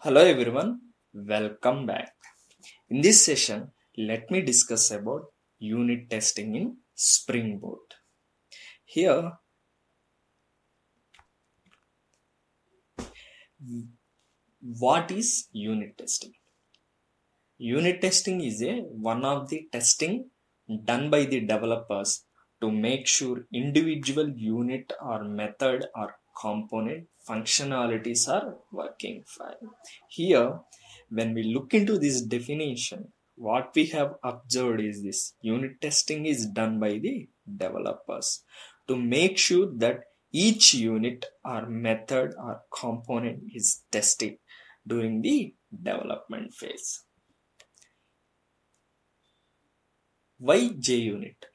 Hello everyone, welcome back. In this session, let me discuss about unit testing in Spring Boot. Here, what is unit testing? Unit testing is one of the testing done by the developers to make sure individual unit or method or component functionalities are working fine. Here, when we look into this definition, what we have observed is this: unit testing is done by the developers to make sure that each unit or method or component is tested during the development phase. Why JUnit?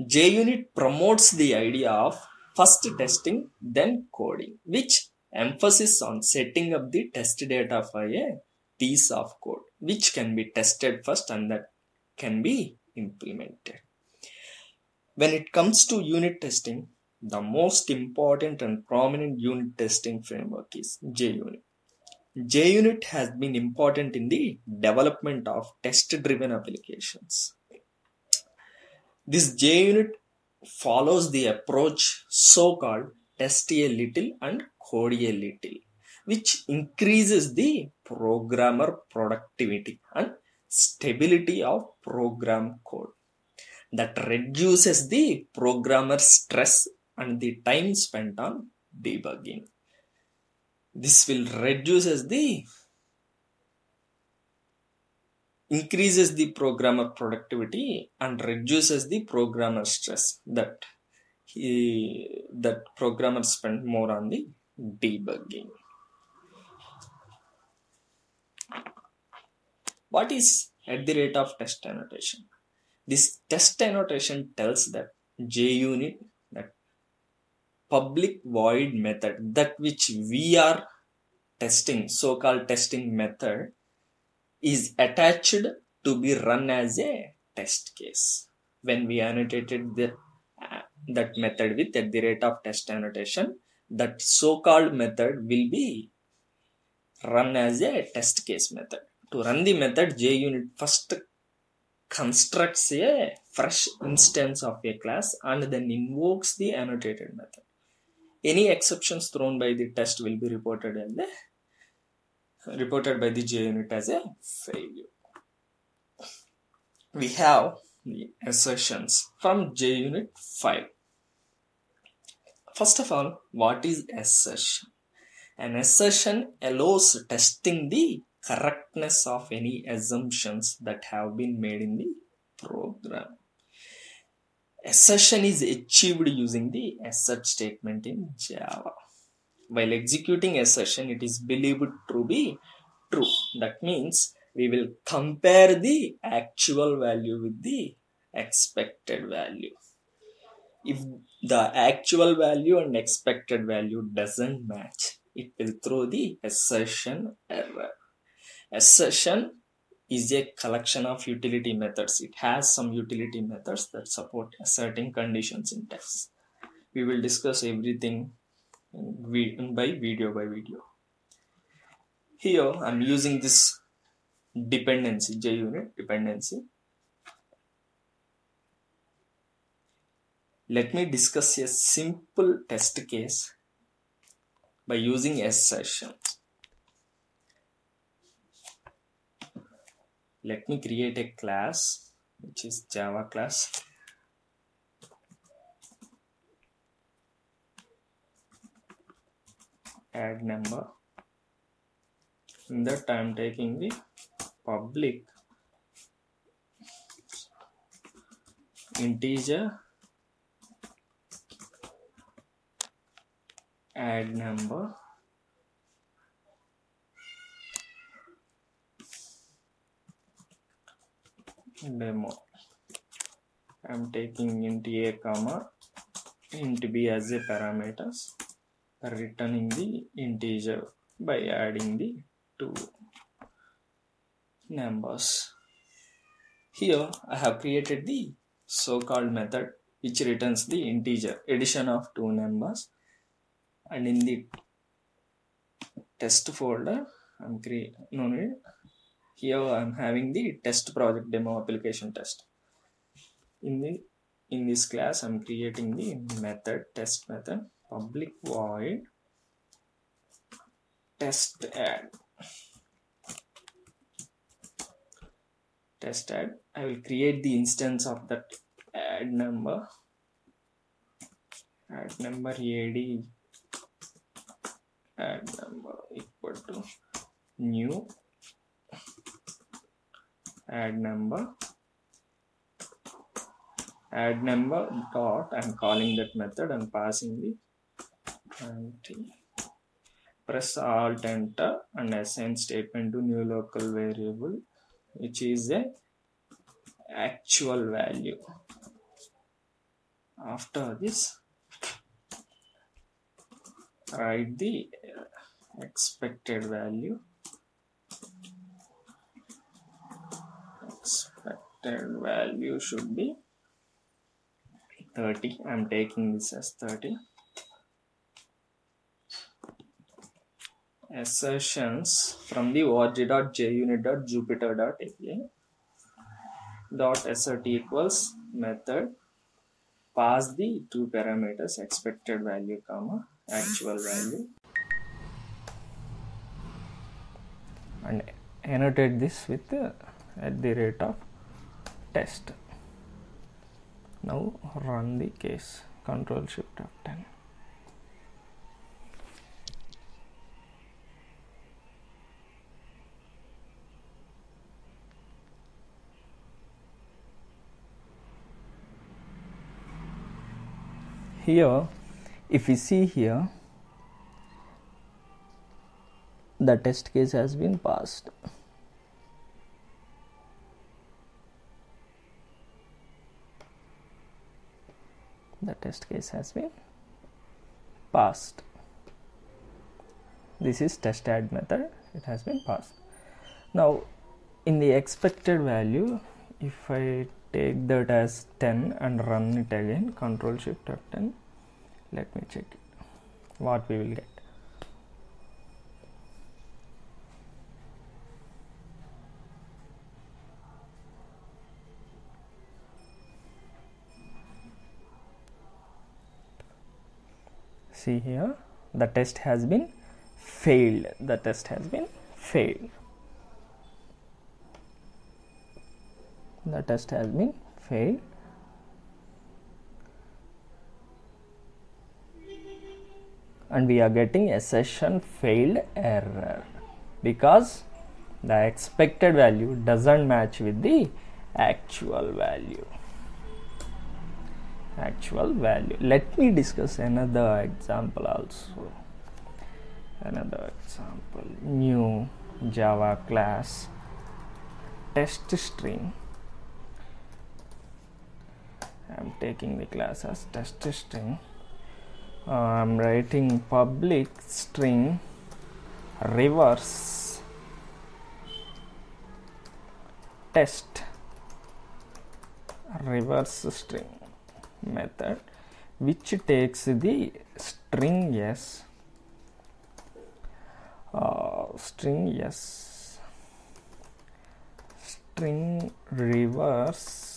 JUnit promotes the idea of first testing, then coding, which emphasis on setting up the test data for a piece of code, which can be tested first and that can be implemented. When it comes to unit testing, the most important and prominent unit testing framework is JUnit. JUnit has been important in the development of test-driven applications. This JUnit follows the approach so-called test a little and code a little, which increases the programmer productivity and stability of program code. That reduces the programmer stress and the time spent on debugging. This will increases the programmer productivity and reduces the programmer stress, that programmer spend more on the debugging. What is @test annotation? This test annotation tells that JUnit, that public void method, that which we are testing, so-called testing method, is attached to be run as a test case. When we annotated that method with @test annotation, that so-called method will be run as a test case method. To run the method, JUnit first constructs a fresh instance of a class and then invokes the annotated method. Any exceptions thrown by the test will be reported as the JUnit as a failure. We have the assertions from JUnit 5. First of all, what is assertion? An assertion allows testing the correctness of any assumptions that have been made in the program. Assertion is achieved using the assert statement in Java. While executing assertion, it is believed to be true. That means we will compare the actual value with the expected value. If the actual value and expected value doesn't match, it will throw the assertion error. Assertion is a collection of utility methods. It has some utility methods that support asserting conditions in tests. We will discuss everything video by video. Here I'm using this dependency, JUnit dependency. Let me discuss a simple test case by using assertion. Let me create a class which is Java class. addNumber. In that I am taking the public integer addNumber demo. I am taking int a comma int b as a parameters, returning the integer by adding the two numbers. Here I have created the so-called method which returns the integer addition of two numbers, and in the test folder. I'm creating, no need. Here I'm having the test project demo application test. In this class, I'm creating the method, test method, public void test add. I will create the instance of that add number. Add number equal to new add number dot. I'm calling that method and passing the 20. Press Alt Enter and assign statement to new local variable, which is a actual value. After this, write the expected value. Expected value should be 30. I'm taking this as 30. Assertions from the org.junit.jupyter.api. Dot assert equals method. Pass the two parameters, expected value, comma, actual value, and annotate this with @test. Now run the case. Ctrl+Shift+F10. Here, if we see here, the test case has been passed. The test case has been passed. This is test add method. It has been passed. Now, in the expected value, if I take that as 10 and run it again, Ctrl+Shift+F10. Let me check it, what we will get. See here, the test has been failed. And we are getting a session failed error because the expected value doesn't match with the actual value. Let me discuss another example also. New Java class TestString. I'm taking the class as TestString. I'm writing public string reverse test reverse string method, which takes the string yes string reverse,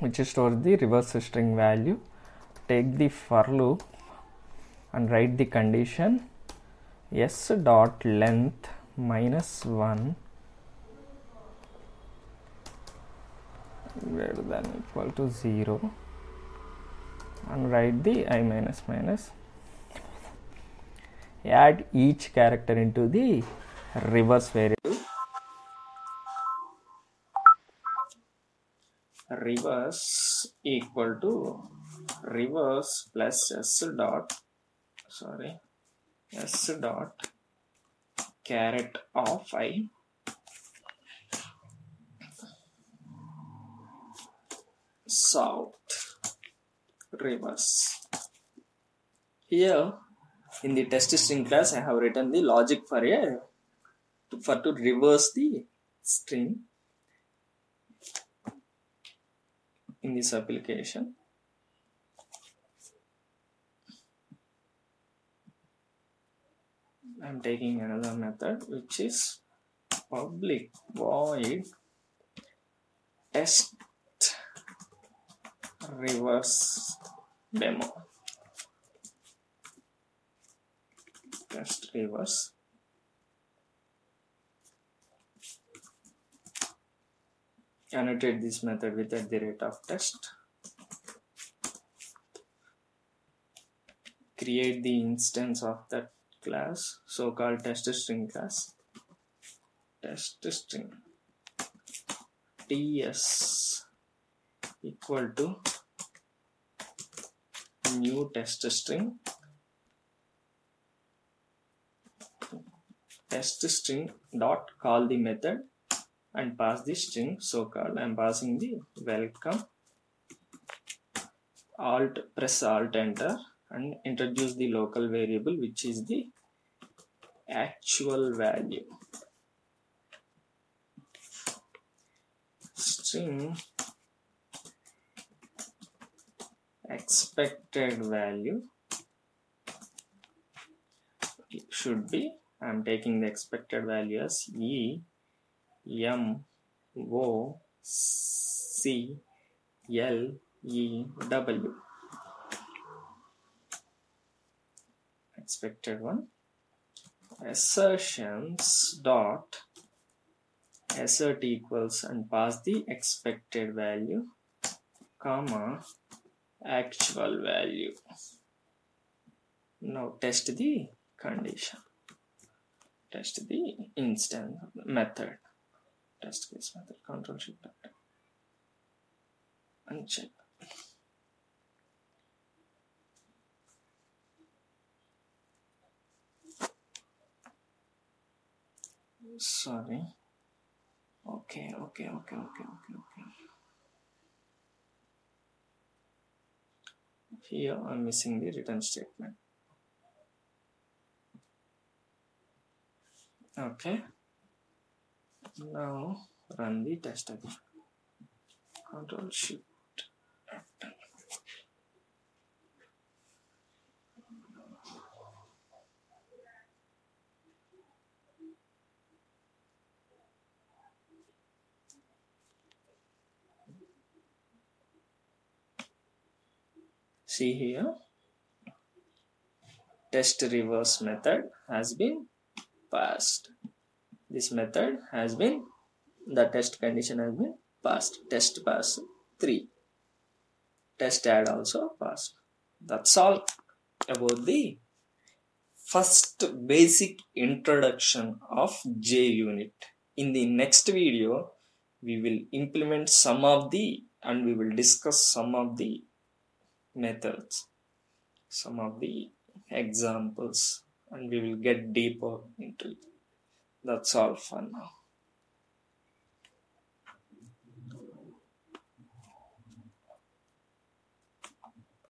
which stores the reverse string value. Take the for loop and write the condition yes dot length -1 greater than equal to 0 and write the I --. Add each character into the reverse variable. Reverse equal to reverse plus s dot caret of I south reverse. Here in the test string class, I have written the logic for to reverse the string. In this application, I'm taking another method which is public void test reverse demo. Test reverse. Annotate this method with @test. Create the instance of that class, so called TestString class. TestString TS equal to new TestString. TestString dot call the method and pass the string, so called. I'm passing the welcome. Press Alt Enter. And introduce the local variable which is the actual value. String expected value should be, I'm taking the expected value as EMOCLEW. Expected one. Assertions dot assert equals and pass the expected value, comma, actual value. Now test the condition. Test the instance method. Test case method. Control Shift and check. Sorry. Okay. Here I'm missing the return statement. Okay. Now run the test again. Control Shift. See here, test reverse method has been passed. This method has been, the test condition has been passed. Test pass 3. Test add also passed. That's all about the first basic introduction of JUnit. In the next video, we will implement some of the, and we will discuss some of the methods, some of the examples, and we will get deeper into it. That's all for now.